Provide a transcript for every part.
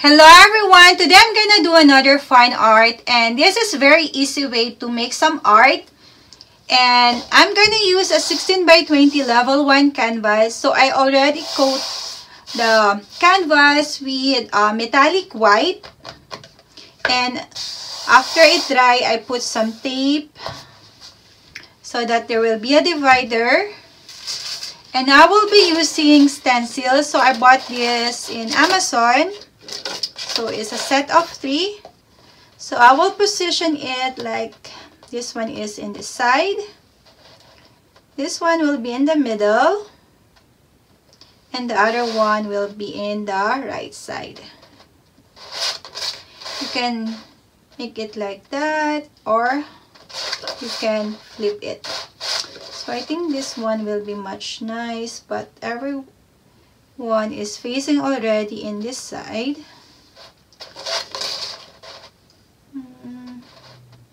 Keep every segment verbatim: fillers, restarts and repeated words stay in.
Hello everyone! Today I'm gonna do another fine art, and this is a very easy way to make some art. And I'm gonna use a sixteen by twenty level one canvas. So I already coat the canvas with uh, metallic white, and after it dry I put some tape so that there will be a divider. And I will be using stencils, so I bought this in Amazon. So it's a set of three. So I will position it like this one is in the side. This one will be in the middle. And the other one will be in the right side. You can make it like that, or you can flip it. So I think this one will be much nice, but every one is facing already in this side.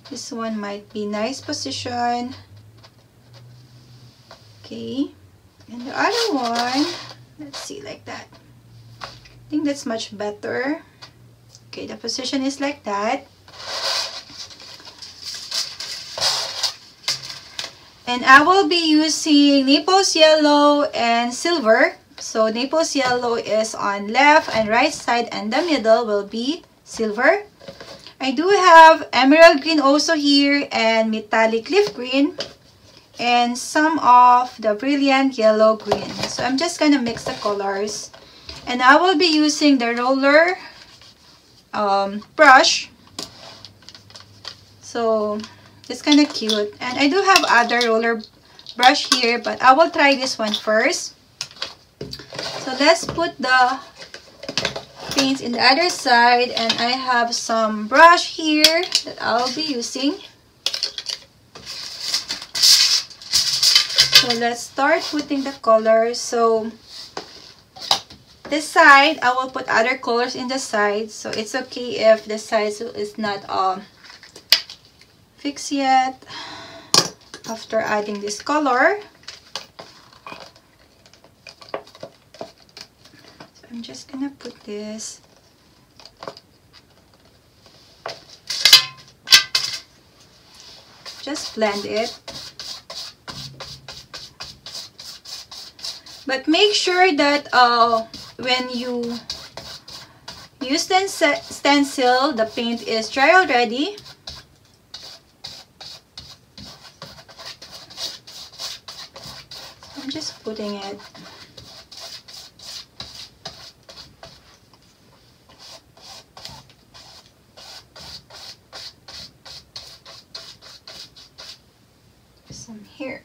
This one might be nice position. Okay, and the other one, let's see, like that. I think that's much better. Okay, the position is like that. And I will be using Naples yellow and silver. So Naples yellow is on left and right side, and the middle will be silver. I do have emerald green also here, and metallic leaf green, and some of the brilliant yellow green. So I'm just gonna mix the colors, and I will be using the roller um, brush. So it's kind of cute, and I do have other roller brush here, but I will try this one first. So let's put the paints in the other side, and I have some brush here that I'll be using. So let's start putting the colors. So this side, I will put other colors in the sides. So it's okay if the size is not uh, fixed yet after adding this color. I'm just gonna put this. Just blend it. But make sure that uh, when you use the stencil, the paint is dry already. I'm just putting it. Here.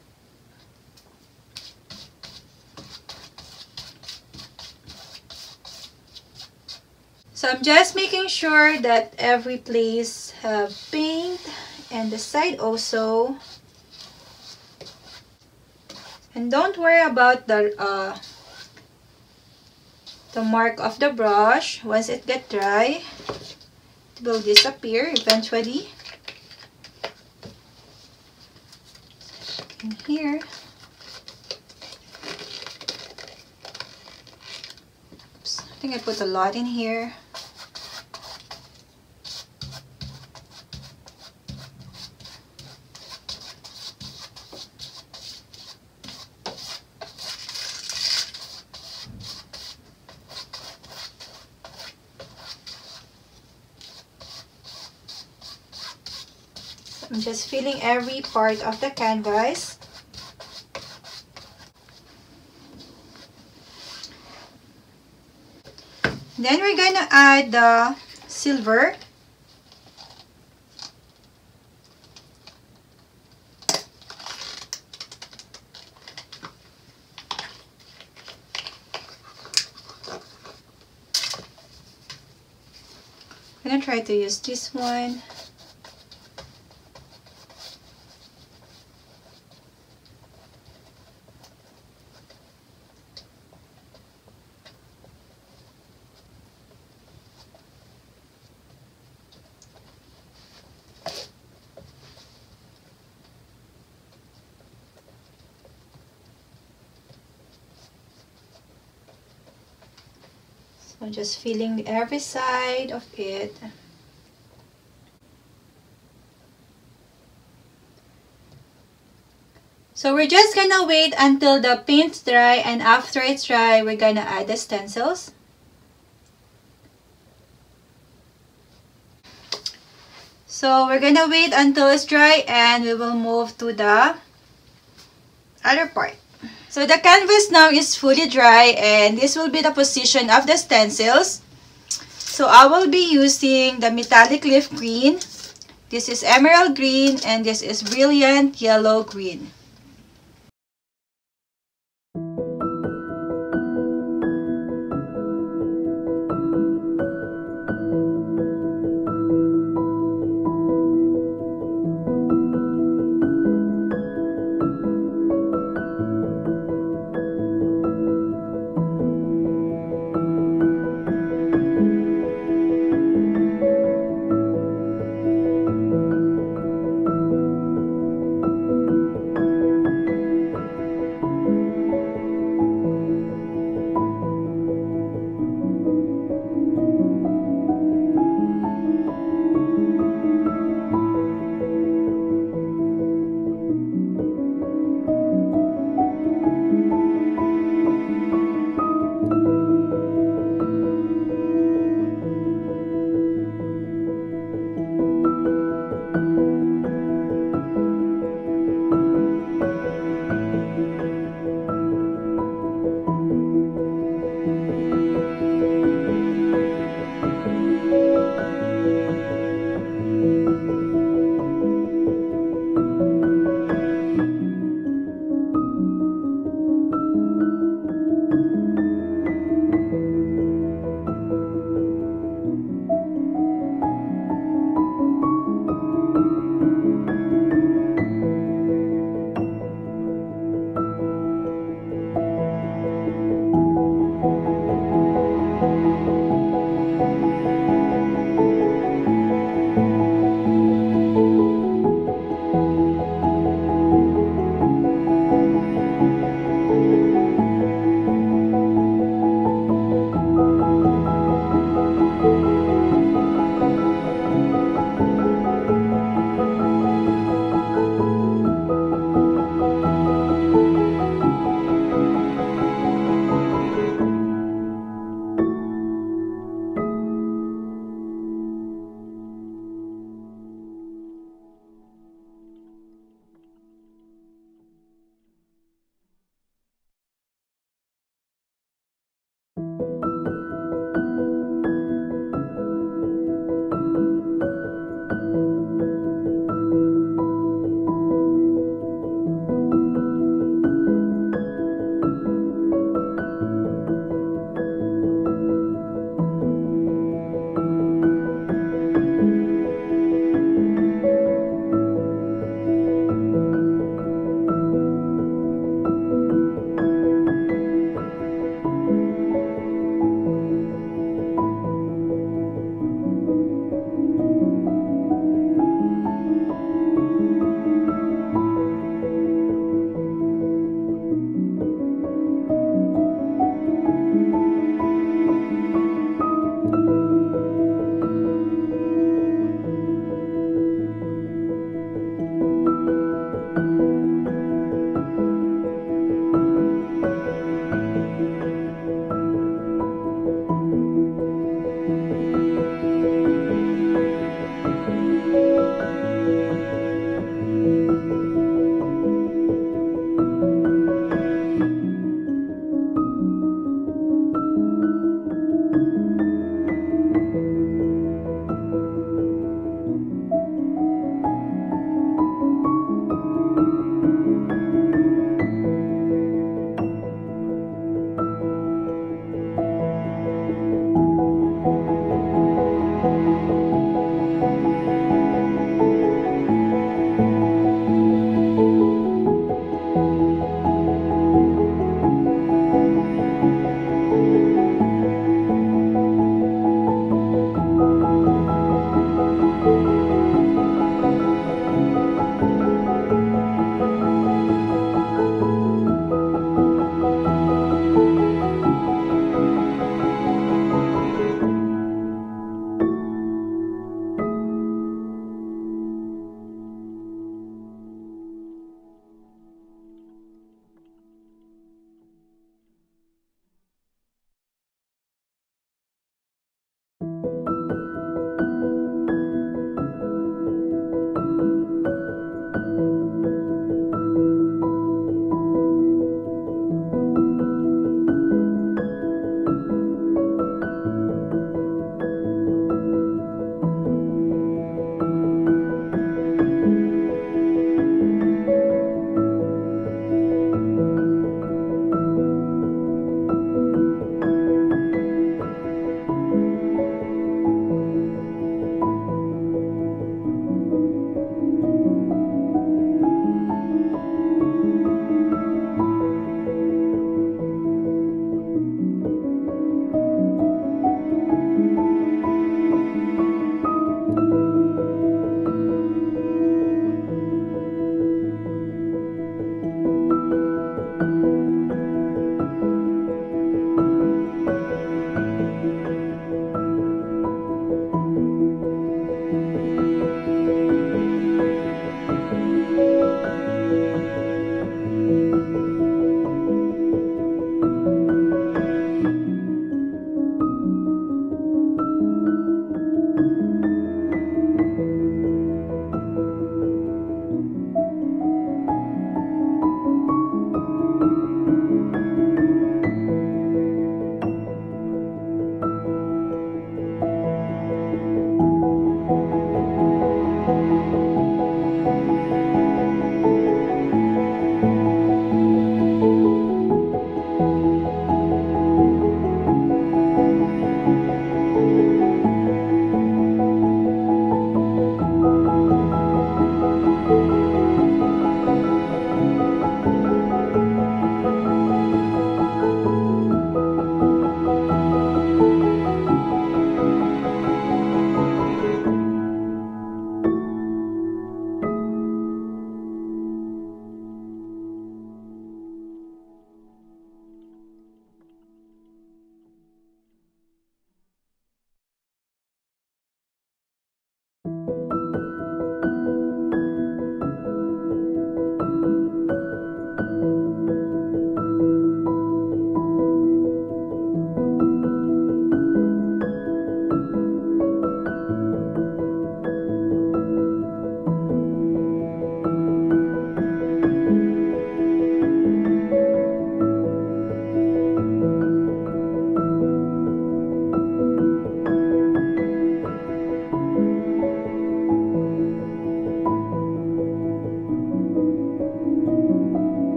So I'm just making sure that every place have paint, and the side also. And don't worry about the uh, the mark of the brush. Once it gets dry, it will disappear eventually. In here, oops, I think I put a lot in here. I'm just filling every part of the canvas. Then we're gonna add the silver. I'm gonna try to use this one. I'm just feeling every side of it. So we're just gonna wait until the paint's dry, and after it's dry, we're gonna add the stencils. So we're gonna wait until it's dry and we will move to the other part. So the canvas now is fully dry, and this will be the position of the stencils. So I will be using the metallic leaf green. This is emerald green, and this is brilliant yellow green.